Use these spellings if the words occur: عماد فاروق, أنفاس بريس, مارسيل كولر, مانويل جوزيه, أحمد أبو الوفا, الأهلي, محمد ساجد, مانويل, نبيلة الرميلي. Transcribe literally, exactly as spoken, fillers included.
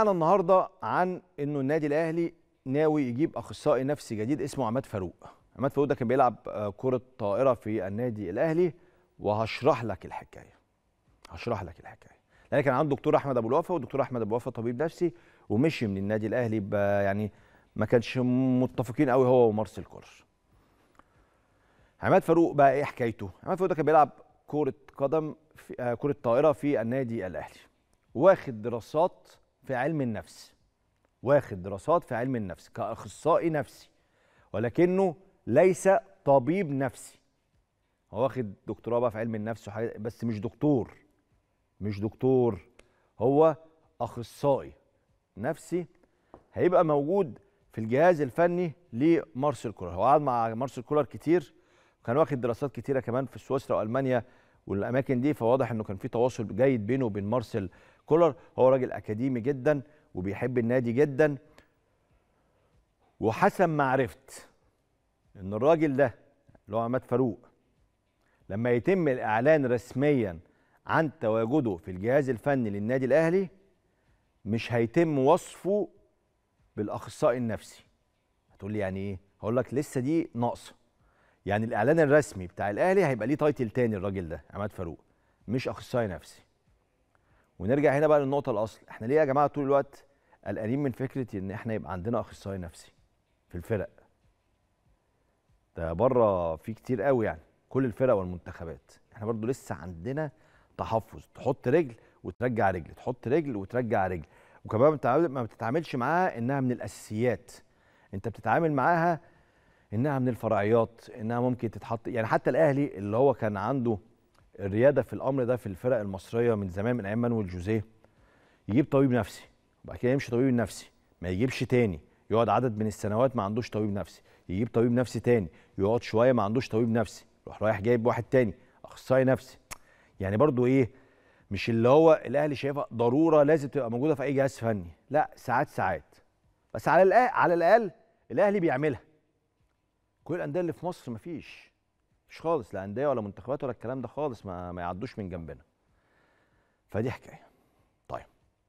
أعلن النهارده عن انه النادي الاهلي ناوي يجيب اخصائي نفسي جديد اسمه عماد فاروق. عماد فاروق ده كان بيلعب كرة طائرة في النادي الاهلي، وهشرح لك الحكاية. هشرح لك الحكاية. لأن كان عنده دكتور أحمد أبو الوفا، والدكتور أحمد أبو الوفا طبيب نفسي ومشي من النادي الاهلي، يعني ما كانش متفقين قوي هو ومارسيل كولر. عماد فاروق بقى ايه حكايته؟ عماد فاروق ده كان بيلعب كرة قدم في كرة طائرة في النادي الاهلي. واخد دراسات في علم النفس واخد دراسات في علم النفس كأخصائي نفسي، ولكنه ليس طبيب نفسي. هو واخد دكتوراه بقى في علم النفس وحاجات، بس مش دكتور مش دكتور هو أخصائي نفسي. هيبقى موجود في الجهاز الفني لمارسيل كولر. هو قعد مع مارسيل كولر كتير، كان واخد دراسات كتيرة كمان في سويسرا وألمانيا والأماكن دي، فواضح إنه كان في تواصل جيد بينه وبين مارسيل كولر. هو راجل اكاديمي جدا وبيحب النادي جدا، وحسب ما عرفت ان الراجل ده اللي هو عماد فاروق لما يتم الاعلان رسميا عن تواجده في الجهاز الفني للنادي الاهلي مش هيتم وصفه بالاخصائي النفسي. هتقول لي يعني ايه؟ هقول لك لسه دي ناقصه. يعني الاعلان الرسمي بتاع الاهلي هيبقى ليه تايتل تاني، الراجل ده عماد فاروق مش اخصائي نفسي. ونرجع هنا بقى للنقطة الأصل، احنا ليه يا جماعة طول الوقت قلقانين من فكرة إن احنا يبقى عندنا أخصائي نفسي في الفرق؟ ده بره في كتير قوي، يعني كل الفرق والمنتخبات، احنا برضو لسه عندنا تحفظ، تحط رجل وترجع رجل، تحط رجل وترجع رجل، وكمان ما بتتعاملش معاها إنها من الأساسيات، أنت بتتعامل معاها إنها من الفرعيات، إنها ممكن تتحط. يعني حتى الأهلي اللي هو كان عنده الرياده في الامر ده في الفرق المصريه من زمان، من ايام مانويل جوزيه، يجيب طبيب نفسي وبعد كده يمشي طبيب نفسي، ما يجيبش تاني، يقعد عدد من السنوات ما عندوش طبيب نفسي، يجيب طبيب نفسي تاني، يقعد شويه ما عندوش طبيب نفسي، يروح رايح جايب واحد تاني اخصائي نفسي. يعني برضو ايه، مش اللي هو الاهلي شايفها ضروره لازم تبقى موجوده في اي جهاز فني، لا، ساعات ساعات بس. على الاقل على الاقل الاهلي بيعملها. كل الانديه اللي في مصر ما فيش مش خالص، لا انديه ولا منتخبات ولا الكلام ده خالص، ما, ما يعدوش من جنبنا. فدي حكايه.